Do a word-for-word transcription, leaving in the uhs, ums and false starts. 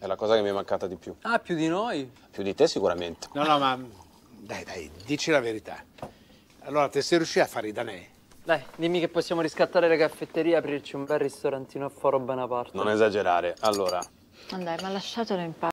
È la cosa che mi è mancata di più. Ah, più di noi? Più di te sicuramente. No, no, ma dai, dai, dici la verità. Allora, te sei riuscito a fare i danè? Dai, dimmi che possiamo riscattare la caffetteria e aprirci un bel ristorantino a Foro Bonaparte. Non esagerare, allora. Ma dai, ma lasciatelo in pace.